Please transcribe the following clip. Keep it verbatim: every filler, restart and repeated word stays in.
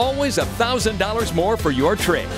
always one thousand dollars more for your trip.